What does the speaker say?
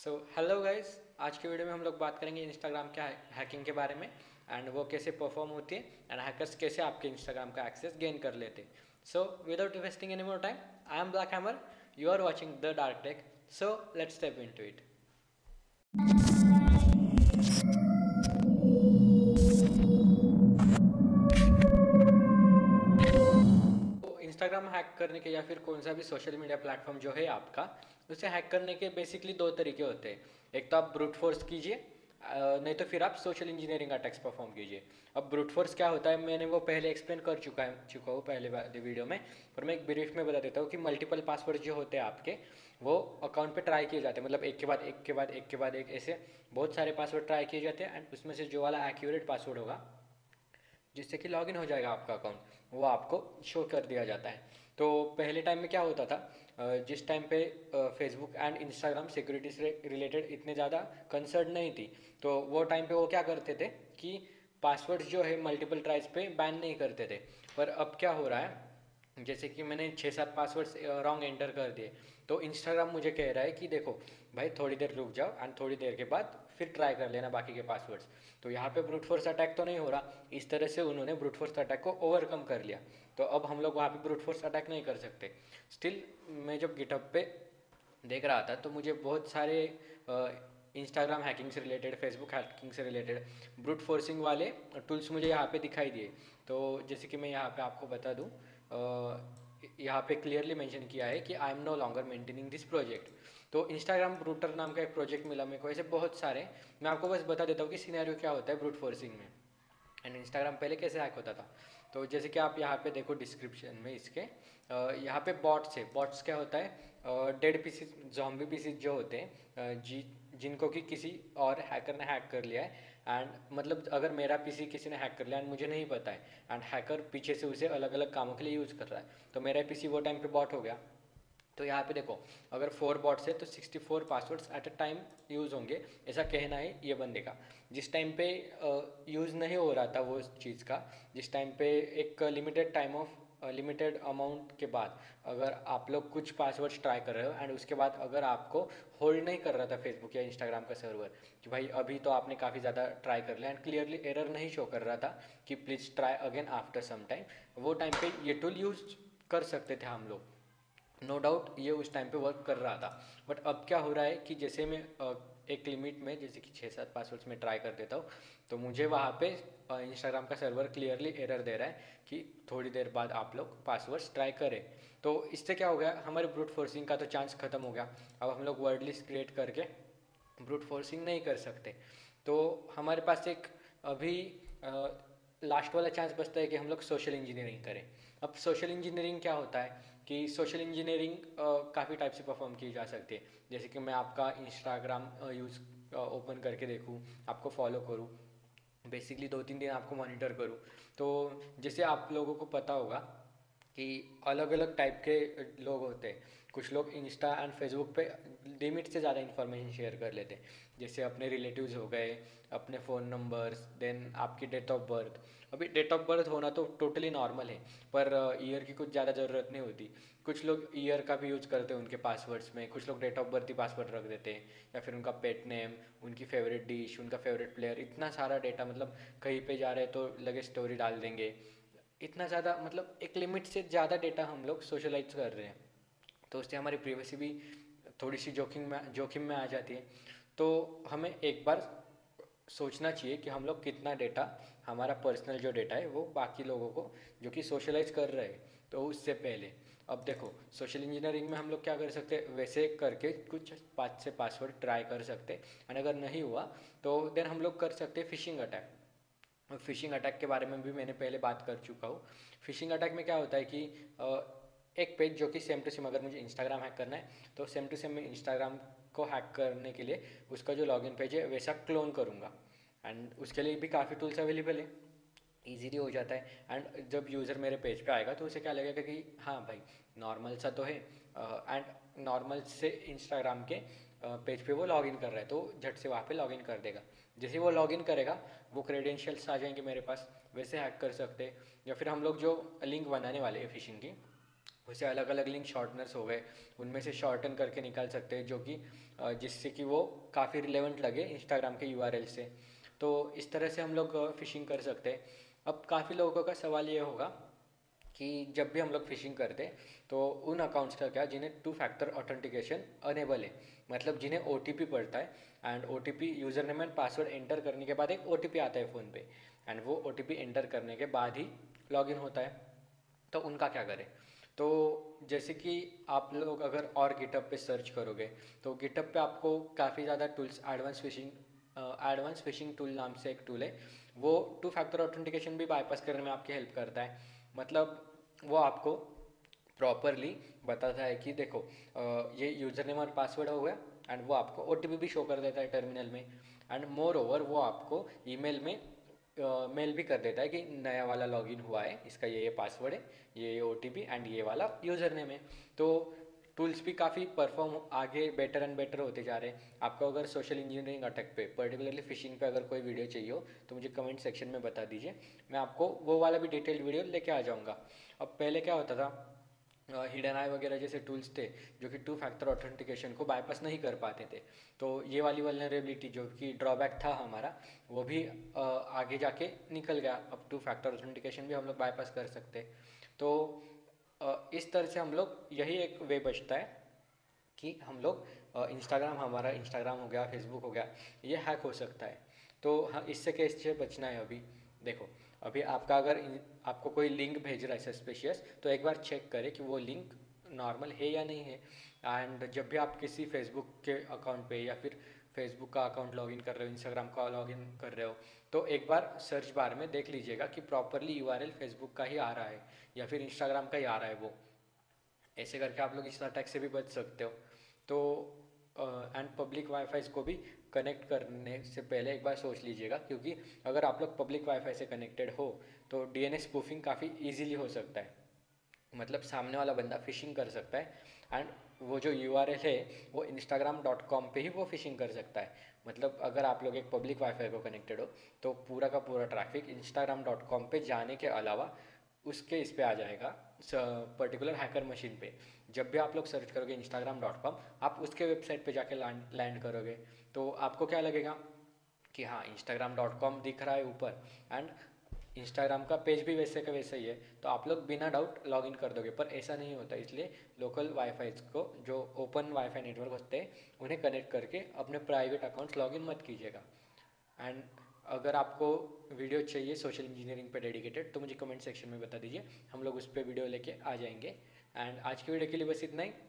So hello guys, आज के video में हम लोग बात करेंगे इंस्टाग्राम के हैकिंग के बारे में एंड वो कैसे परफॉर्म होती है एंड हैकर्स कैसे आपके इंस्टाग्राम का एक्सेस गेन कर लेते हैं। So without wasting any more time, I am Black Hammer, you are watching the Dark Tech, so let's step into it. Instagram hack करने के या फिर कौन सा भी सोशल मीडिया प्लेटफॉर्म जो है आपका, उसे हैक करने के बेसिकली दो तरीके होते हैं। एक तो आप ब्रूट फोर्स कीजिए, नहीं तो फिर आप सोशल इंजीनियरिंग अटैक्स परफॉर्म कीजिए। अब ब्रूट फोर्स क्या होता है, मैंने वो पहले एक्सप्लेन कर चुका हूँ पहले वाले वीडियो में, पर मैं एक ब्रीफ में बता देता हूँ कि मल्टीपल पासवर्ड जो होते हैं आपके, वो अकाउंट पे ट्राई किए जाते हैं, मतलब एक के बाद एक ऐसे बहुत सारे पासवर्ड ट्राई किए जाते हैं एंड उसमें से जो वाला एक्यूरेट पासवर्ड होगा जिससे कि लॉगिन हो जाएगा आपका अकाउंट, वो आपको शो कर दिया जाता है। तो पहले टाइम में क्या होता था, जिस टाइम पे फेसबुक एंड इंस्टाग्राम सिक्योरिटी से रिलेटेड इतने ज़्यादा कंसर्न नहीं थी, तो वो टाइम पे वो क्या करते थे कि पासवर्ड्स जो है मल्टीपल ट्राइज पे बैन नहीं करते थे। पर अब क्या हो रहा है, जैसे कि मैंने 6-7 पासवर्ड्स रॉन्ग एंटर कर दिए, तो इंस्टाग्राम मुझे कह रहा है कि देखो भाई, थोड़ी देर रुक जाओ एंड थोड़ी देर के बाद फिर ट्राई कर लेना बाकी के पासवर्ड्स। तो यहाँ पे ब्रूट फोर्स अटैक तो नहीं हो रहा, इस तरह से उन्होंने ब्रूट फोर्स अटैक को ओवरकम कर लिया। तो अब हम लोग वहाँ पे ब्रूट फोर्स अटैक नहीं कर सकते। स्टिल मैं जब गिटहब पे देख रहा था तो मुझे बहुत सारे इंस्टाग्राम हैकिंग से रिलेटेड, फेसबुक हैकिंग से रिलेटेड ब्रूट फोर्सिंग वाले टूल्स मुझे यहाँ पे दिखाई दिए। तो जैसे कि मैं यहाँ पे आपको बता दूँ, यहाँ पे क्लियरली मेंशन किया है कि I am no longer maintaining this project. तो इंस्टाग्राम ब्रूटर नाम का एक प्रोजेक्ट मिला मेरे को, ऐसे बहुत सारे। मैं आपको बस बता देता हूँ कि सिनेरियो क्या होता है ब्रूट फोर्सिंग में एंड इंस्टाग्राम पहले कैसे हैक होता था। तो जैसे कि आप यहाँ पे देखो डिस्क्रिप्शन में इसके, यहाँ पे बॉट्स है। बॉट्स क्या होता है, डेड पीसीज, जॉम्बी पीसीज जो होते हैं, जिनको कि किसी और हैकर ने हैक कर लिया है। एंड मतलब अगर मेरा पीसी किसी ने हैक कर लिया एंड मुझे नहीं पता है एंड हैकर पीछे से उसे अलग अलग कामों के लिए यूज़ कर रहा है, तो मेरा पीसी वो टाइम पे बॉट हो गया। तो यहाँ पे देखो, अगर 4 बॉट्स है तो 64 passwords at a time use होंगे, ऐसा कहना है ये बंदे का। जिस टाइम पे यूज़ नहीं हो रहा था वो चीज़ का, जिस टाइम पे एक limited time of limited amount के बाद अगर आप लोग कुछ पासवर्ड्स ट्राई कर रहे हो एंड उसके बाद अगर आपको होल्ड नहीं कर रहा था फेसबुक या इंस्टाग्राम का सर्वर कि भाई अभी तो आपने काफ़ी ज़्यादा ट्राई कर लिया एंड क्लियरली एरर नहीं शो कर रहा था कि please try again after some time, वो टाइम पे ये टूल यूज़ कर सकते थे हम लोग। नो डाउट ये उस टाइम पे वर्क कर रहा था। बट अब क्या हो रहा है कि जैसे मैं एक लिमिट में, जैसे कि 6-7 पासवर्ड्स में ट्राई कर देता हूँ, तो मुझे वहाँ पे इंस्टाग्राम का सर्वर क्लियरली एरर दे रहा है कि थोड़ी देर बाद आप लोग पासवर्ड्स ट्राई करें। तो इससे क्या हो गया, हमारे ब्रूट फोर्सिंग का तो चांस ख़त्म हो गया। अब हम लोग वर्ड लिस्ट क्रिएट करके ब्रूट फोर्सिंग नहीं कर सकते। तो हमारे पास एक अभी लास्ट वाला चांस बचता है कि हम लोग सोशल इंजीनियरिंग करें। अब सोशल इंजीनियरिंग क्या होता है कि सोशल इंजीनियरिंग काफ़ी टाइप से परफॉर्म की जा सकती है। जैसे कि मैं आपका इंस्टाग्राम यूज़ ओपन करके देखूँ, आपको फॉलो करूँ, बेसिकली 2-3 दिन आपको मॉनिटर करूँ। तो जैसे आप लोगों को पता होगा कि अलग अलग टाइप के लोग होते हैं। कुछ लोग इंस्टा एंड फेसबुक पे लिमिट से ज़्यादा इन्फॉर्मेशन शेयर कर लेते हैं, जैसे अपने रिलेटिव्स हो गए, अपने फ़ोन नंबर्स, देन आपकी डेट ऑफ बर्थ। अभी डेट ऑफ बर्थ होना तो टोटली नॉर्मल है, पर ईयर की कुछ ज़्यादा ज़रूरत नहीं होती। कुछ लोग ईयर का भी यूज़ करते हैं उनके पासवर्ड्स में, कुछ लोग डेट ऑफ बर्थ ही पासवर्ड रख देते हैं, या फिर उनका पेट नेम, उनकी फेवरेट डिश, उनका फेवरेट प्लेयर, इतना सारा डेटा। मतलब कहीं पर जा रहे तो लगे स्टोरी डाल देंगे, इतना ज़्यादा, मतलब एक लिमिट से ज़्यादा डेटा हम लोग सोशलाइज कर रहे हैं। तो उससे हमारी प्राइवेसी भी थोड़ी सी जोखिम में आ जाती है। तो हमें एक बार सोचना चाहिए कि हम लोग कितना डेटा, हमारा पर्सनल जो डेटा है, वो बाकी लोगों को जो कि सोशलाइज कर रहे हैं, तो उससे पहले। अब देखो, सोशल इंजीनियरिंग में हम लोग क्या कर सकते हैं, वैसे करके कुछ 5-6 पासवर्ड ट्राई कर सकते एंड अगर नहीं हुआ तो देन हम लोग कर सकते फिशिंग अटैक। फिशिंग अटैक के बारे में भी मैंने पहले बात कर चुका हूँ। फिशिंग अटैक में क्या होता है कि एक पेज जो कि सेम टू सेम, अगर मुझे इंस्टाग्राम हैक करना है तो सेम टू सेम मैं इंस्टाग्राम को हैक करने के लिए उसका जो लॉगिन पेज है वैसा क्लोन करूँगा एंड उसके लिए भी काफ़ी टूल्स अवेलेबल है, ईजीली हो जाता है। एंड जब यूज़र मेरे पेज पे आएगा तो उसे क्या लगेगा कि हाँ भाई, नॉर्मल सा तो है एंड नॉर्मल से इंस्टाग्राम के पेज पे वो लॉगिन कर रहा है, तो झट से वहाँ पे लॉगिन कर देगा। जैसे वो लॉगिन करेगा वो क्रेडेंशियल्स आ जाएंगे मेरे पास, वैसे हैक कर सकते। या फिर हम लोग जो लिंक बनाने वाले हैं फिशिंग की, वैसे अलग अलग लिंक शॉर्टनर्स हो गए, उनमें से शॉर्टन करके निकाल सकते हैं, जो कि जिससे कि वो काफ़ी रिलेवेंट लगे इंस्टाग्राम के यूआरएल से। तो इस तरह से हम लोग फ़िशिंग कर सकते हैं। अब काफ़ी लोगों का सवाल ये होगा कि जब भी हम लोग फ़िशिंग करते हैं तो उन अकाउंट्स का क्या जिन्हें 2 फैक्टर ऑथेंटिकेशन अनेबल है, मतलब जिन्हें OTP पड़ता है and OTP user name and password enter करने के बाद एक OTP आता है फ़ोन पे, एंड वो OTP एंटर करने के बाद ही लॉगिन होता है, तो उनका क्या करें? तो जैसे कि आप लोग अगर और गिटहब पे सर्च करोगे तो गिटहब पे आपको काफ़ी ज़्यादा टूल्स, एडवांस फिशिंग टूल नाम से एक टूल है, वो 2 फैक्टर ऑथेंटिकेशन भी बाईपास करने में आपकी हेल्प करता है। मतलब वो आपको प्रॉपरली बताता है कि देखो ये यूज़र नेम और पासवर्ड हो गया, एंड वो आपको OTP भी शो कर देता है टर्मिनल में, एंड मोर ओवर वो आपको ईमेल में मेल भी कर देता है कि नया वाला लॉगिन हुआ है, इसका ये पासवर्ड है, ये OTP एंड ये वाला यूज़र नेम है। तो टूल्स भी काफ़ी परफॉर्म आगे बेटर एंड बेटर होते जा रहे हैं। आपको अगर सोशल इंजीनियरिंग अटैक पे, पर्टिकुलरली फिशिंग पे अगर कोई वीडियो चाहिए हो तो मुझे कमेंट सेक्शन में बता दीजिए, मैं आपको वो वाला भी डिटेल्ड वीडियो लेके आ जाऊँगा। अब पहले क्या होता था, हिडन आई वगैरह जैसे टूल्स थे जो कि 2 फैक्टर ऑथेंटिकेशन को बाईपास नहीं कर पाते थे, तो ये वाली वल्नरेबिलिटी जो कि ड्रॉबैक था हमारा वो भी आगे जाके निकल गया। अब 2 फैक्टर ऑथेंटिकेशन भी हम लोग बाईपास कर सकते। तो इस तरह से हम लोग, यही एक वे बचता है कि हम लोग हमारा इंस्टाग्राम हो गया, फेसबुक हो गया, ये हैक हो सकता है। तो हाँ, इससे कैसे बचना है? अभी देखो, अभी आपका अगर आपको कोई लिंक भेज रहा है सस्पिशियस, तो एक बार चेक करें कि वो लिंक नॉर्मल है या नहीं है। एंड जब भी आप किसी फेसबुक के अकाउंट पे या फिर फेसबुक का अकाउंट लॉगिन कर रहे हो, इंस्टाग्राम का लॉगिन कर रहे हो, तो एक बार सर्च बार में देख लीजिएगा कि प्रॉपरली URL फेसबुक का ही आ रहा है या फिर इंस्टाग्राम का ही आ रहा है। वो ऐसे करके आप लोग इस अटैक से भी बच सकते हो। तो एंड पब्लिक वाईफाई को भी कनेक्ट करने से पहले एक बार सोच लीजिएगा, क्योंकि अगर आप लोग पब्लिक वाईफाई से कनेक्टेड हो तो DNS स्पूफिंग काफ़ी इजीली हो सकता है। मतलब सामने वाला बंदा फ़िशिंग कर सकता है एंड वो जो URL है वो instagram.com पे ही वो फ़िशिंग कर सकता है। मतलब अगर आप लोग एक पब्लिक वाईफाई को कनेक्टेड हो तो पूरा का पूरा ट्रैफिक instagram.com पे जाने के अलावा उसके इस पे आ जाएगा, पर्टिकुलर हैकर मशीन पे। जब भी आप लोग सर्च करोगे instagram.com, आप उसके वेबसाइट पे जाके लैंड करोगे, तो आपको क्या लगेगा कि हाँ instagram.com दिख रहा है ऊपर, एंड इंस्टाग्राम का पेज भी वैसे का वैसे ही है, तो आप लोग बिना डाउट लॉगिन कर दोगे। पर ऐसा नहीं होता, इसलिए लोकल वाईफाई को, जो ओपन वाईफाई नेटवर्क होते हैं, उन्हें कनेक्ट करके अपने प्राइवेट अकाउंट्स लॉगिन मत कीजिएगा। एंड अगर आपको वीडियो चाहिए सोशल इंजीनियरिंग पे डेडिकेटेड, तो मुझे कमेंट सेक्शन में बता दीजिए, हम लोग उस पर वीडियो लेके आ जाएंगे। एंड आज की वीडियो के लिए बस इतना ही।